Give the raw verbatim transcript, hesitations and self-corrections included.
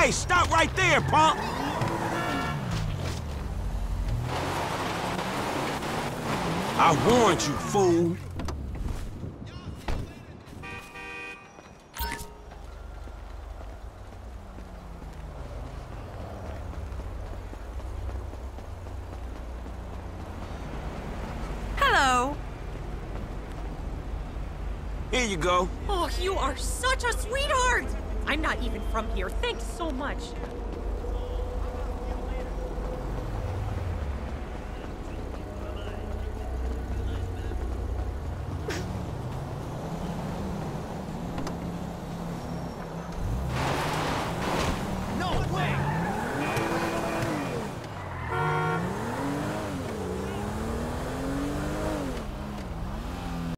Hey, stop right there, punk! I warned you, fool! Hello! Here you go. Oh, you are such a sweetheart! I'm not even from here. Thanks so much.